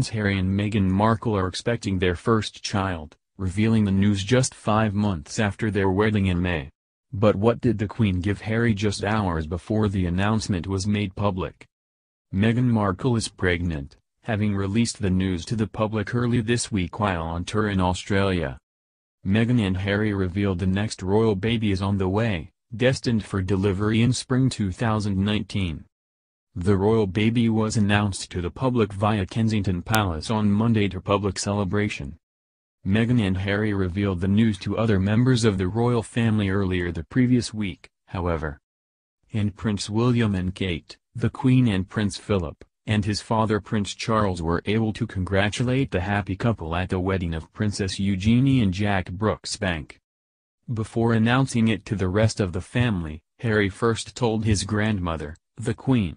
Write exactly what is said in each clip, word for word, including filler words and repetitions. Prince Harry and Meghan Markle are expecting their first child, revealing the news just five months after their wedding in May. But what did the Queen give Harry just hours before the announcement was made public? Meghan Markle is pregnant, having released the news to the public early this week while on tour in Australia. Meghan and Harry revealed the next royal baby is on the way, destined for delivery in spring two thousand nineteen. The royal baby was announced to the public via Kensington Palace on Monday to public celebration. Meghan and Harry revealed the news to other members of the royal family earlier the previous week, however. And Prince William and Kate, the Queen and Prince Philip, and his father Prince Charles were able to congratulate the happy couple at the wedding of Princess Eugenie and Jack Brooksbank. Before announcing it to the rest of the family, Harry first told his grandmother, the Queen.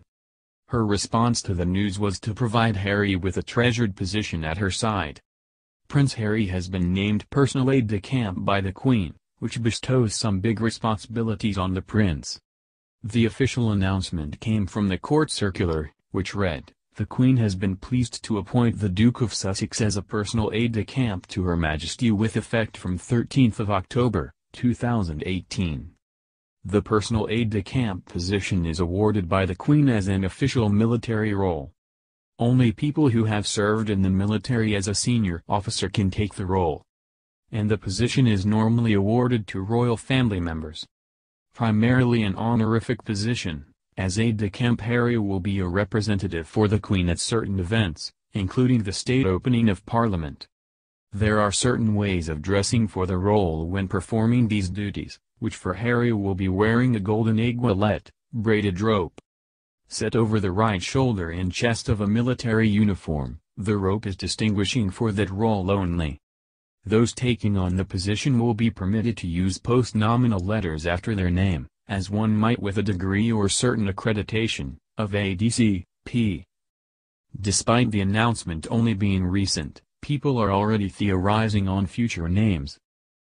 Her response to the news was to provide Harry with a treasured position at her side. Prince Harry has been named personal aide-de-camp by the Queen, which bestows some big responsibilities on the prince. The official announcement came from the court circular, which read, "The Queen has been pleased to appoint the Duke of Sussex as a personal aide-de-camp to Her Majesty with effect from thirteenth of October, two thousand eighteen. The personal aide-de-camp position is awarded by the Queen as an official military role. Only people who have served in the military as a senior officer can take the role. And the position is normally awarded to royal family members. Primarily an honorific position, as aide-de-camp Harry will be a representative for the Queen at certain events, including the state opening of Parliament. There are certain ways of dressing for the role when performing these duties, which for Harry will be wearing a golden aiguillette, braided rope. Set over the right shoulder and chest of a military uniform, the rope is distinguishing for that role only. Those taking on the position will be permitted to use post-nominal letters after their name, as one might with a degree or certain accreditation, of A D C P. Despite the announcement only being recent, people are already theorizing on future names.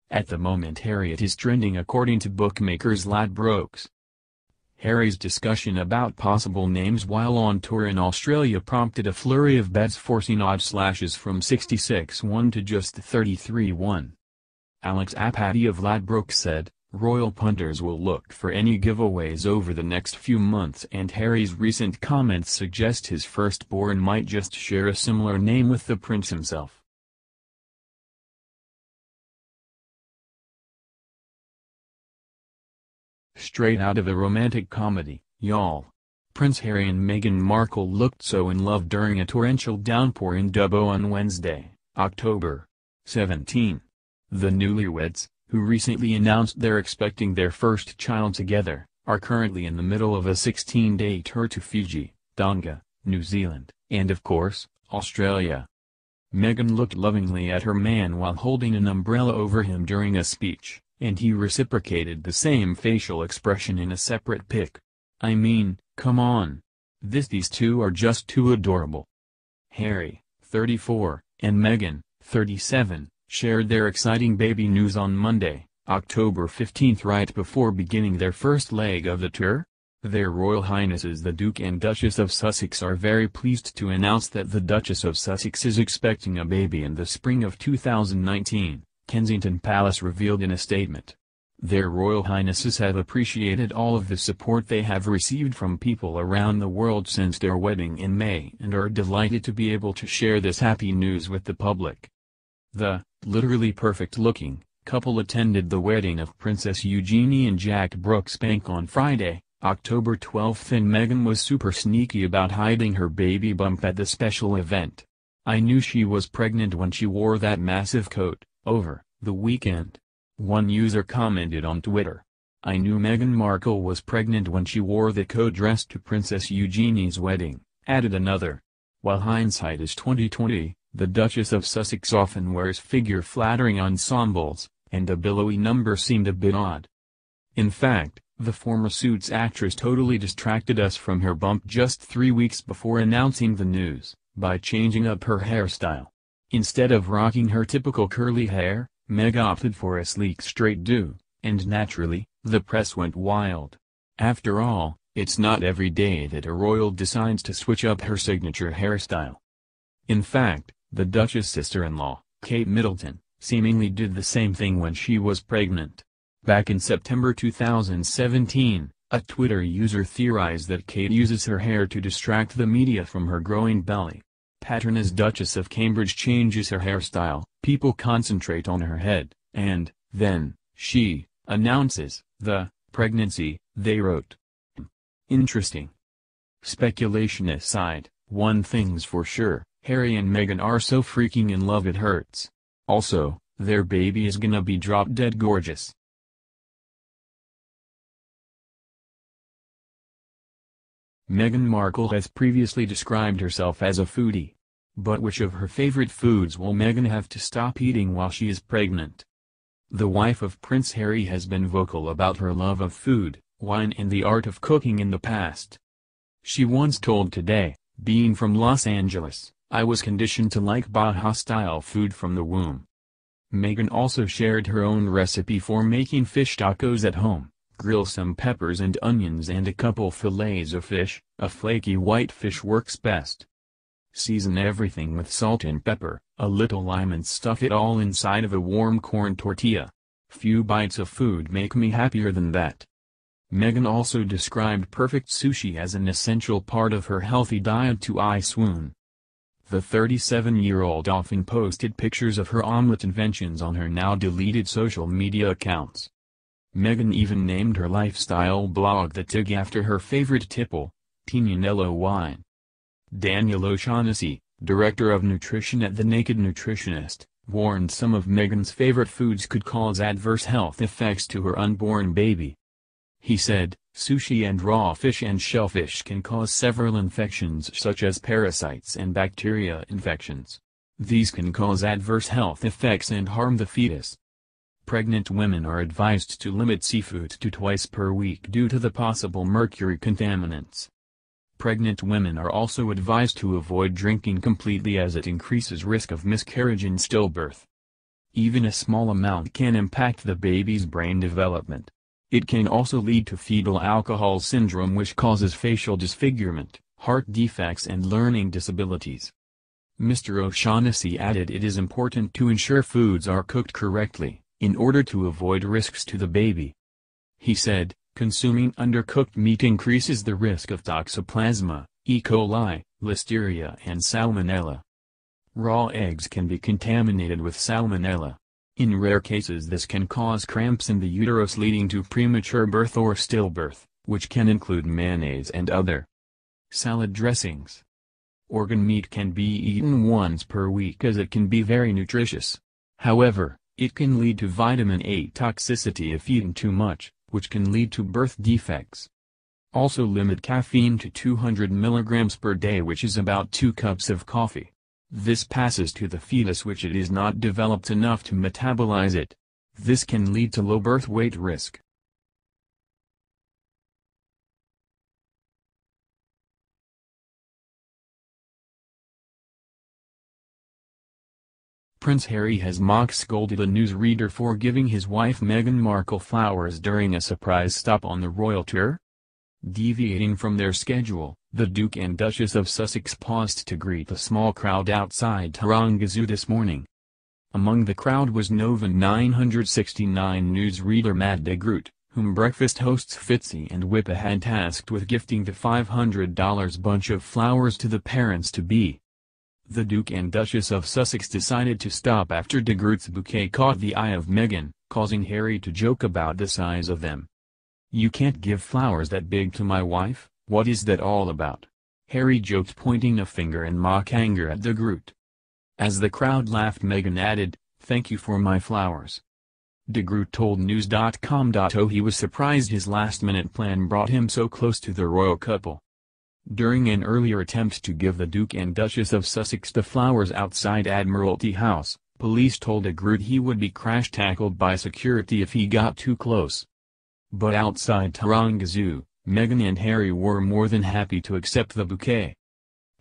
At the moment Harriet is trending according to bookmakers Ladbrokes. Harry's discussion about possible names while on tour in Australia prompted a flurry of bets forcing odd slashes from sixty-six to one to just thirty-three to one. Alex Apathy of Ladbrokes said, "Royal punters will look for any giveaways over the next few months and Harry's recent comments suggest his firstborn might just share a similar name with the prince himself." Straight out of a romantic comedy, y'all. Prince Harry and Meghan Markle looked so in love during a torrential downpour in Dubbo on Wednesday, October seventeenth. The newlyweds, who recently announced they're expecting their first child together, are currently in the middle of a sixteen-day tour to Fiji, Tonga, New Zealand, and of course, Australia. Meghan looked lovingly at her man while holding an umbrella over him during a speech, and he reciprocated the same facial expression in a separate pic. I mean, come on. This these two are just too adorable. Harry, thirty-four, and Meghan, thirty-seven, shared their exciting baby news on Monday, October fifteenth, right before beginning their first leg of the tour. Their Royal Highnesses the Duke and Duchess of Sussex are very pleased to announce that the Duchess of Sussex is expecting a baby in the spring of two thousand nineteen. Kensington Palace revealed in a statement. Their Royal Highnesses have appreciated all of the support they have received from people around the world since their wedding in May and are delighted to be able to share this happy news with the public. The literally perfect-looking couple attended the wedding of Princess Eugenie and Jack Brooksbank on Friday, October twelfth, and Meghan was super sneaky about hiding her baby bump at the special event. "I knew she was pregnant when she wore that massive coat over the weekend," one user commented on Twitter. "I knew Meghan Markle was pregnant when she wore the coat dress to Princess Eugenie's wedding," added another. While hindsight is twenty twenty, the Duchess of Sussex often wears figure-flattering ensembles, and a billowy number seemed a bit odd. In fact, the former Suits actress totally distracted us from her bump just three weeks before announcing the news, by changing up her hairstyle. Instead of rocking her typical curly hair, Meg opted for a sleek straight do, and naturally, the press went wild. After all, it's not every day that a royal decides to switch up her signature hairstyle. In fact, the Duchess' sister-in-law, Kate Middleton, seemingly did the same thing when she was pregnant. Back in September two thousand seventeen, a Twitter user theorized that Kate uses her hair to distract the media from her growing belly. Pattern as Duchess of Cambridge changes her hairstyle, people concentrate on her head, and, then, she announces the pregnancy, they wrote. Interesting. Speculation aside, one thing's for sure, Harry and Meghan are so freaking in love it hurts. Also, their baby is gonna be drop dead gorgeous. Meghan Markle has previously described herself as a foodie. But which of her favorite foods will Meghan have to stop eating while she is pregnant? The wife of Prince Harry has been vocal about her love of food, wine and the art of cooking in the past. She once told Today, being from Los Angeles, I was conditioned to like Baja-style food from the womb. Meghan also shared her own recipe for making fish tacos at home. Grill some peppers and onions and a couple fillets of fish, a flaky white fish works best. Season everything with salt and pepper, a little lime and stuff it all inside of a warm corn tortilla. Few bites of food make me happier than that. Meghan also described perfect sushi as an essential part of her healthy diet to I swoon. The thirty-seven-year-old often posted pictures of her omelet inventions on her now-deleted social media accounts. Meghan even named her lifestyle blog The Tig after her favorite tipple, Tignanello wine. Daniel O'Shaughnessy, director of nutrition at The Naked Nutritionist, warned some of Meghan's favorite foods could cause adverse health effects to her unborn baby. He said, sushi and raw fish and shellfish can cause several infections such as parasites and bacteria infections. These can cause adverse health effects and harm the fetus. Pregnant women are advised to limit seafood to twice per week due to the possible mercury contaminants. Pregnant women are also advised to avoid drinking completely as it increases risk of miscarriage and stillbirth. Even a small amount can impact the baby's brain development. It can also lead to fetal alcohol syndrome, which causes facial disfigurement, heart defects and learning disabilities. Mister O'Shaughnessy added it is important to ensure foods are cooked correctly, in order to avoid risks to the baby. He said, consuming undercooked meat increases the risk of Toxoplasma, E. coli, Listeria and Salmonella. Raw eggs can be contaminated with Salmonella. In rare cases this can cause cramps in the uterus leading to premature birth or stillbirth, which can include mayonnaise and other salad dressings. Organ meat can be eaten once per week as it can be very nutritious. However, it can lead to vitamin A toxicity if eaten too much, which can lead to birth defects. Also limit caffeine to two hundred milligrams per day, which is about two cups of coffee. This passes to the fetus, which it is not developed enough to metabolize it. This can lead to low birth weight risk. Prince Harry has mock scolded a newsreader for giving his wife Meghan Markle flowers during a surprise stop on the royal tour. Deviating from their schedule, the Duke and Duchess of Sussex paused to greet a small crowd outside Taronga Zoo this morning. Among the crowd was Nova nine sixty-nine newsreader Matt de Groot, whom breakfast hosts Fitzy and Whippa had tasked with gifting the five hundred dollar bunch of flowers to the parents-to-be. The Duke and Duchess of Sussex decided to stop after de Groot's bouquet caught the eye of Meghan, causing Harry to joke about the size of them. You can't give flowers that big to my wife, what is that all about? Harry joked, pointing a finger in mock anger at de Groot. As the crowd laughed, Meghan added, thank you for my flowers. De Groot told news dot com dot a u he was surprised his last-minute plan brought him so close to the royal couple. During an earlier attempt to give the Duke and Duchess of Sussex the flowers outside Admiralty House, police told de Groot he would be crash-tackled by security if he got too close. But outside Taronga Zoo, Meghan and Harry were more than happy to accept the bouquet.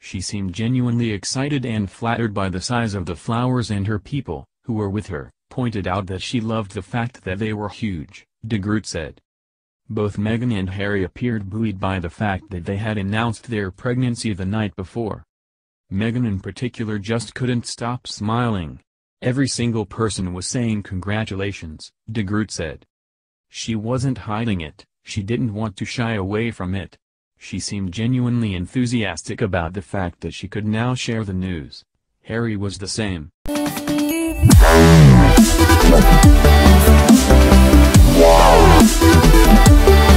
She seemed genuinely excited and flattered by the size of the flowers, and her people, who were with her, pointed out that she loved the fact that they were huge, de Groot said. Both Meghan and Harry appeared buoyed by the fact that they had announced their pregnancy the night before. Meghan in particular just couldn't stop smiling. Every single person was saying congratulations, de Groot said. She wasn't hiding it, she didn't want to shy away from it. She seemed genuinely enthusiastic about the fact that she could now share the news. Harry was the same. Wow.